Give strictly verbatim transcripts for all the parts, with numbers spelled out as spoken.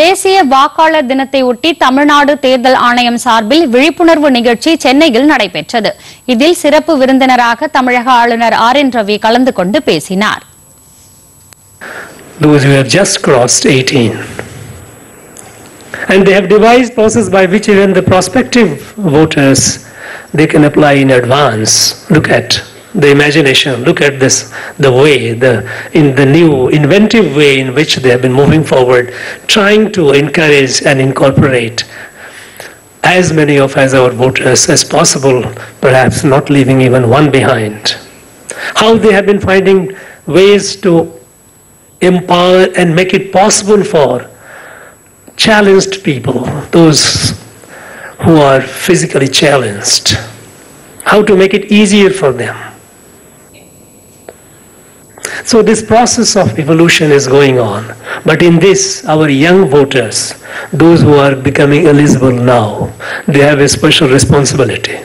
தேசிய வாக்காளர் தினத்தை ஒட்டி தமிழ்நாடு தேர்தல் ஆணையம் சார்பில் விழிப்புணர்வு நிகழ்ச்சி சென்னையில் நடைபெற்றது. இதில் சிறப்பு விருந்தினராக தமிழக ஆளுநர் ஆர் என் ரவி கலந்து கொண்டு பேசினார். Those who have just crossed eighteen and they have devised process by which even the prospective voters they can apply in advance. Look at the imagination, look at this, the way, the in the new inventive way in which they have been moving forward, trying to encourage and incorporate as many of as our voters as possible, perhaps not leaving even one behind. How they have been finding ways to empower and make it possible for challenged people, those who are physically challenged, how to make it easier for them. So this process of evolution is going on, but in this our young voters, those who are becoming eligible now, they have a special responsibility.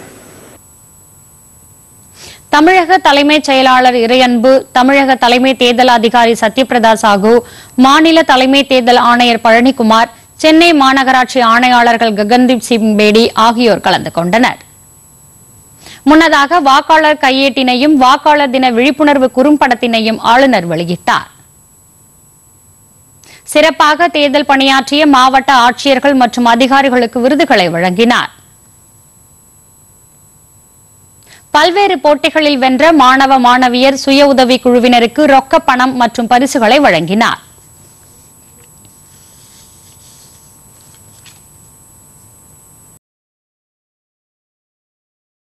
Tamilaga Talaimai Cheyalalar Irayanbu, Tamilaga Talaimai Thedal Adhikari Satyaprada Sagu, Manila Talaimai Thedal Aanayar Palani Kumar, Chennai Managaratchi Aanayalargal Gagandip Sibmedi, Agiyur Kalandukondana. முன்னதாக வாக்காளர் கையேட்டினையும் வாக்காளர் தின விழிப்புணர்வு குறும்படத்தினையும் ஆளுநர் வெளியிட்டார். சிறப்பாக தேர்தல் பணியாற்றிய மாவட்ட ஆட்சியர்கள் மற்றும் அதிகாரிகளுக்கு விருதுகளை வழங்கினார். பல்வேறு போட்டிகளில் வென்ற மாணவ மாணவியர் சுய உதவி குழுவினருக்கு ரொக்க பணம் மற்றும் பரிசுகளை வழங்கினார்.